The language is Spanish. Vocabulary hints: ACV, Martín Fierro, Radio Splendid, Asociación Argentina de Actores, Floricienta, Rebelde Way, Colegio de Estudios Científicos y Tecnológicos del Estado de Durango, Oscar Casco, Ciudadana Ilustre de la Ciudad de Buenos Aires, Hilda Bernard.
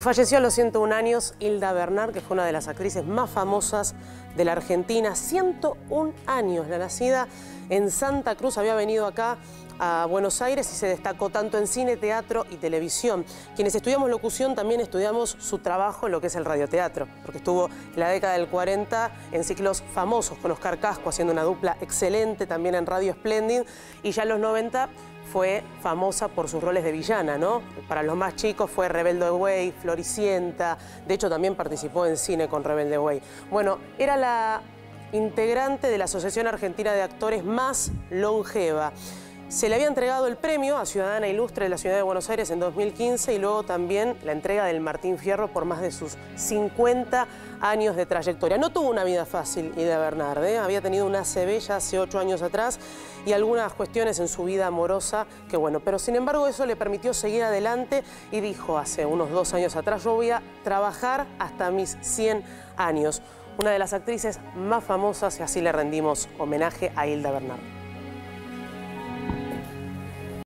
Falleció a los 101 años Hilda Bernard, que fue una de las actrices más famosas de la Argentina. 101 años, la nacida en Santa Cruz, había venido acá a Buenos Aires y se destacó tanto en cine, teatro y televisión. Quienes estudiamos locución también estudiamos su trabajo en lo que es el radioteatro, porque estuvo en la década del 40 en ciclos famosos con Oscar Casco, haciendo una dupla excelente también en Radio Splendid, y ya en los 90... fue famosa por sus roles de villana, ¿no? Para los más chicos fue Rebelde Way, Floricienta. De hecho, también participó en cine con Rebelde Way. Bueno, era la integrante de la Asociación Argentina de Actores más longeva. Se le había entregado el premio a Ciudadana Ilustre de la Ciudad de Buenos Aires en 2015 y luego también la entrega del Martín Fierro por más de sus 50 años de trayectoria. No tuvo una vida fácil Hilda Bernard, ¿eh? Había tenido una ACV ya hace 8 años atrás y algunas cuestiones en su vida amorosa que bueno, pero sin embargo eso le permitió seguir adelante y dijo hace unos 2 años atrás: yo voy a trabajar hasta mis 100 años. Una de las actrices más famosas, y así le rendimos homenaje a Hilda Bernard.